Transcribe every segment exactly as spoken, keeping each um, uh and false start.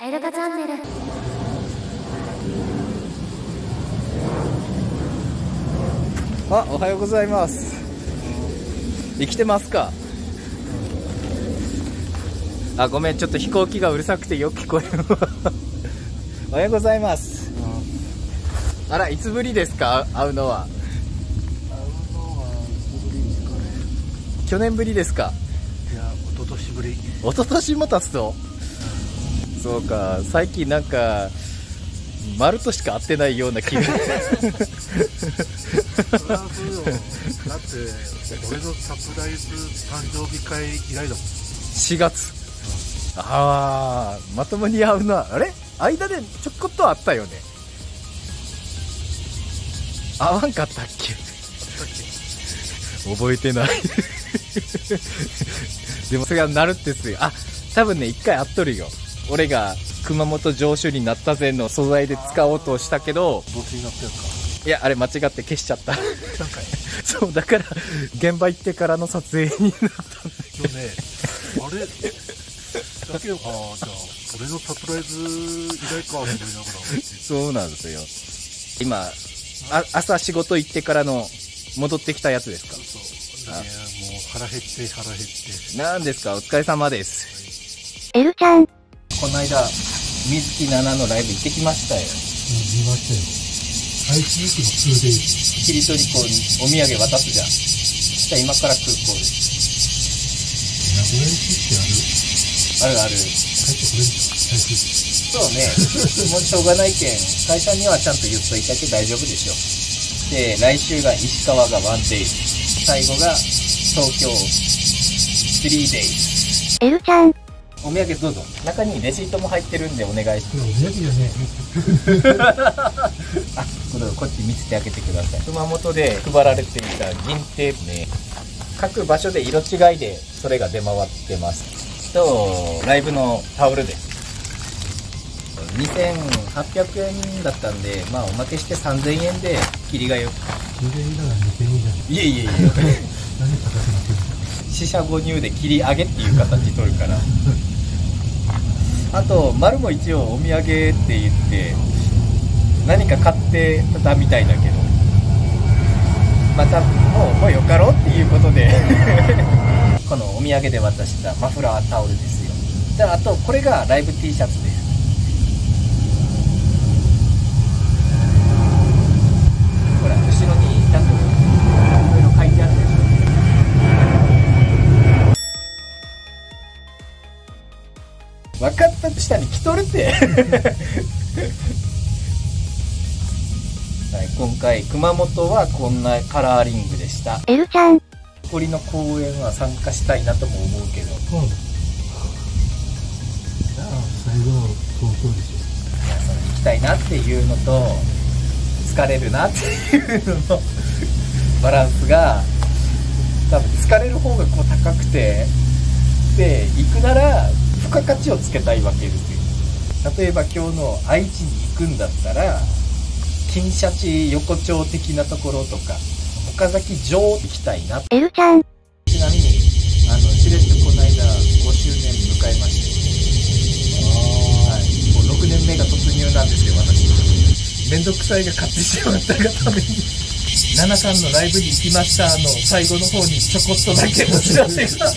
エルカチャンネル。あ、おはようございます。生きてますか。あ、ごめん、ちょっと飛行機がうるさくてよく聞こえる。おはようございます。あら、いつぶりですか、会うのは。去年ぶりですか。いや、一昨年ぶり。一昨年も経つと。そうか、最近なんか丸としか合ってないような気が。そりゃそうよ。だって俺のサプライズ誕生日会以来だもん。しがつ。ああ、まともに会うな。あれ、間でちょこっとあったよね。会わんかったっけ。覚えてない。でもそれはなるってすよ。あ、多分ね、一回会っとるよ。俺が熊本城主になったぜの素材で使おうとしたけど、ボツになってるか。いや、あれ間違って消しちゃった。そう、だから、現場行ってからの撮影になったんだけどね。あれだけど、ああ、じゃあ、俺のサプライズ以来か、みたいなから。そうなんですよ。今、あ、朝仕事行ってからの、戻ってきたやつですか。そう。いや、もう腹減って、腹減って。なんですか、お疲れ様です。エルちゃん。この間、水木奈々のライブ行ってきましたよ。見ましたよ。愛知行きの空で霧取港にお土産渡すじゃん。したら今から空港です。名古屋駅ってある？あるある。帰ってくれるんですか？そうね。もうしょうがないけん、会社にはちゃんと言っといたけ大丈夫でしょ。で、来週が石川がワンデイ、最後が東京スリーデイ。エルちゃん。お土産どうぞ。中にレシートも入ってるんでお願いします。お土産だね。あ、これをこっち見せてあげてください。熊本で配られていた銀テープね。各場所で色違いでそれが出回ってます。と、ライブのタオルです。にせんはっぴゃくえんだったんで、まあおまけしてさんぜんえんで切りがよく。にせんえんだからにせんえんじゃん。いえいえいえ。何高くなってるの？四捨五入で切り上げっていう形取るから。あと丸も一応お土産って言って何か買ってたみたいだけど、またもうもうよかろうっていうことでこのお土産で渡したマフラータオルですよ。じゃあ、あとこれがライブ T シャツです。ほら後ろにちゃんといろいろ書いてあるでしょ。分かった、下に着とるって。はい、今回熊本はこんなカラーリングでした。エルちゃん。残りの公演は参加したいなとも思うけど。うん。じゃあ最後は東京でしょ。いや、それ行きたいなっていうのと疲れるなっていうののバランスが、多分疲れる方がこう高くて、で行くなら。付加価値をつけたいわけですよ。例えば今日の愛知に行くんだったら金シャチ横丁的なところとか岡崎城行きたいな。エルちゃん。ちなみにあのしれっとこの間ごしゅうねん迎えまして、はい、もうろくねんめが突入なんですよ。私めんどくさいが買ってしまったがためにナナさんのライブに行きましたの最後の方にちょこっとだけお知らせがお知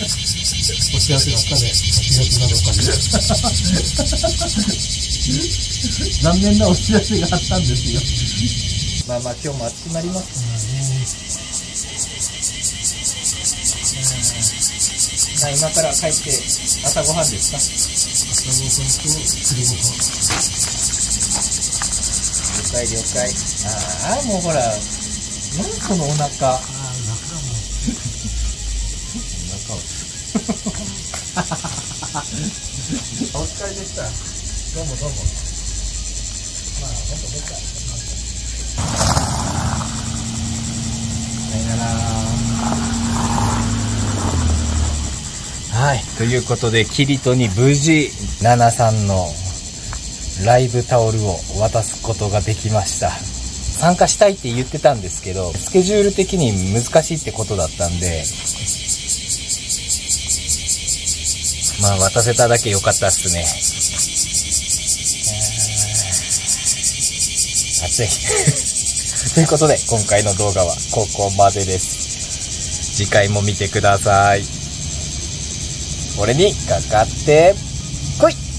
らせがあったね。はちがつまでおかしい。残念なお知らせがあったんですよ。まあまあ今日も暑くなりますね。今から帰って朝ごはんですか。朝ごはんと昼ごはん。了解了解。ああ、もうほら何このお腹。ああ、中も。中を。お疲れでした。どうもどうも。まあ、ほんとどっか。さよなら。はい、ということで、キリトに無事、ナナさんのライブタオルを渡すことができました。参加したいって言ってたんですけど、スケジュール的に難しいってことだったんで、まあ渡せただけ良かったっすね。撮影ということで、今回の動画はここまでです。次回も見てください。俺にかかってこい。